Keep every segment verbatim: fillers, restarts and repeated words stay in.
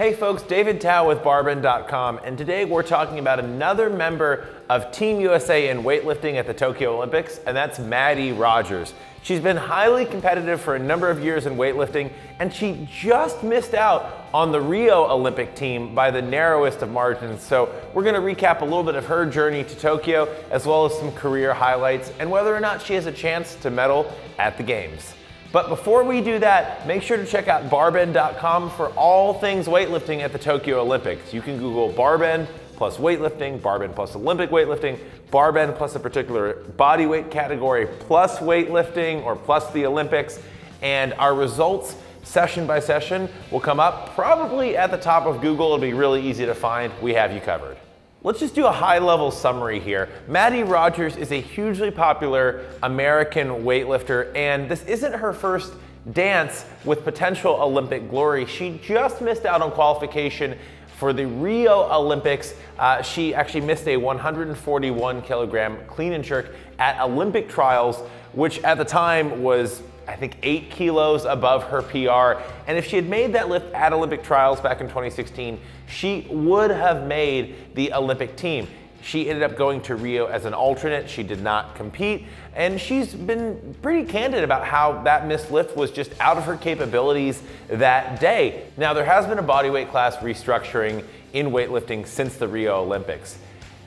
Hey folks, David Tao with BarBend dot com, and today we're talking about another member of Team U S A in weightlifting at the Tokyo Olympics, and that's Mattie Rogers. She's been highly competitive for a number of years in weightlifting, and she just missed out on the Rio Olympic team by the narrowest of margins. So we're gonna recap a little bit of her journey to Tokyo, as well as some career highlights, and whether or not she has a chance to medal at the games. But before we do that, make sure to check out barbend dot com for all things weightlifting at the Tokyo Olympics. You can Google BarBend plus weightlifting, BarBend plus Olympic weightlifting, BarBend plus a particular body weight category plus weightlifting or plus the Olympics, and our results session by session will come up probably at the top of Google. It'll be really easy to find. We have you covered. Let's just do a high-level summary here. Mattie Rogers is a hugely popular American weightlifter, and this isn't her first dance with potential Olympic glory. She just missed out on qualification for the Rio Olympics. Uh, she actually missed a one hundred forty-one kilogram clean and jerk at Olympic trials, which at the time was, I think, eight kilos above her P R. And if she had made that lift at Olympic trials back in twenty sixteen, she would have made the Olympic team. She ended up going to Rio as an alternate. She did not compete. And she's been pretty candid about how that missed lift was just out of her capabilities that day. Now, there has been a bodyweight class restructuring in weightlifting since the Rio Olympics.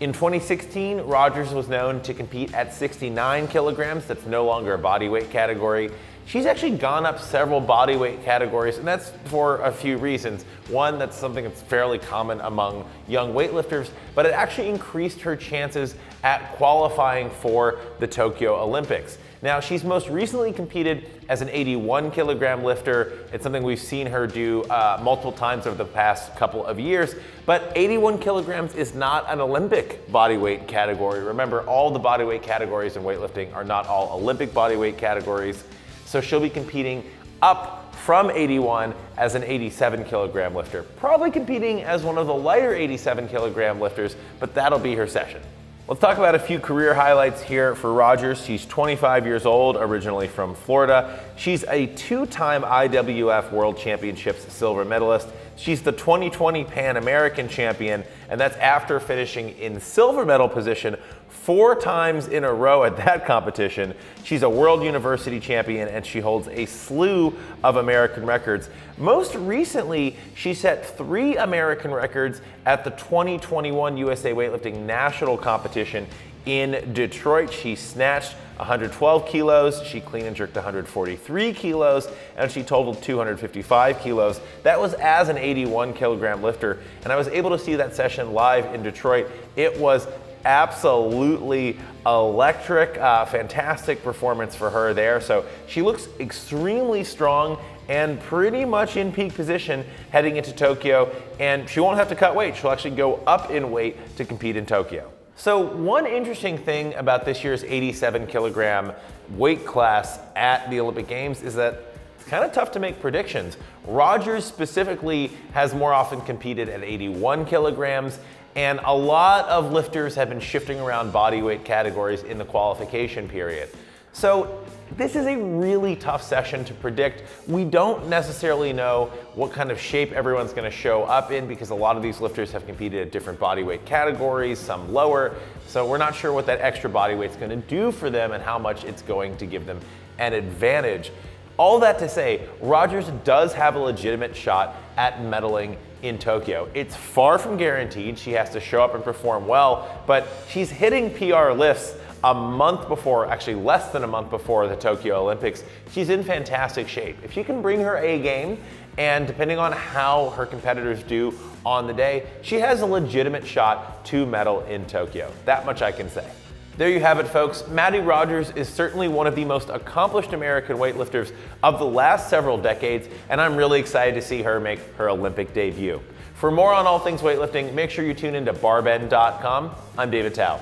In twenty sixteen, Rogers was known to compete at sixty-nine kilograms. That's no longer a bodyweight category. She's actually gone up several bodyweight categories, and that's for a few reasons. One, that's something that's fairly common among young weightlifters, but it actually increased her chances at qualifying for the Tokyo Olympics. Now, she's most recently competed as an eighty-one kilogram lifter. It's something we've seen her do uh, multiple times over the past couple of years, but eighty-one kilograms is not an Olympic bodyweight category. Remember, all the bodyweight categories in weightlifting are not all Olympic bodyweight categories. So she'll be competing up from eighty-one as an eighty-seven kilogram lifter, probably competing as one of the lighter eighty-seven kilogram lifters, but that'll be her session. Let's talk about a few career highlights here for Rogers. She's twenty-five years old, originally from Florida. She's a two-time I W F World Championships silver medalist. She's the twenty twenty Pan-American champion, and that's after finishing in silver medal position four times in a row at that competition. She's a world university champion, and she holds a slew of American records. Most recently, she set three American records at the twenty twenty-one U S A Weightlifting National Competition in Detroit. She snatched one hundred twelve kilos, she clean and jerked one hundred forty-three kilos, and she totaled two hundred fifty-five kilos. That was as an eighty-one kilogram lifter, and I was able to see that session live in Detroit. It was absolutely electric, uh, fantastic performance for her there. So she looks extremely strong and pretty much in peak position heading into Tokyo, and she won't have to cut weight. She'll actually go up in weight to compete in Tokyo. So one interesting thing about this year's eighty-seven kilogram weight class at the Olympic Games is that it's kind of tough to make predictions. Rogers specifically has more often competed at eighty-one kilograms, and a lot of lifters have been shifting around bodyweight categories in the qualification period. So this is a really tough session to predict. We don't necessarily know what kind of shape everyone's gonna show up in, because a lot of these lifters have competed at different bodyweight categories, some lower. So we're not sure what that extra bodyweight's gonna do for them and how much it's going to give them an advantage. All that to say, Rogers does have a legitimate shot at medaling in Tokyo. It's far from guaranteed. She has to show up and perform well, but she's hitting P R lifts a month before, actually less than a month before the Tokyo Olympics. She's in fantastic shape. If she can bring her A game, and depending on how her competitors do on the day, she has a legitimate shot to medal in Tokyo. That much I can say. There you have it, folks. Mattie Rogers is certainly one of the most accomplished American weightlifters of the last several decades, and I'm really excited to see her make her Olympic debut. For more on all things weightlifting, make sure you tune into barbend dot com. I'm David Tao.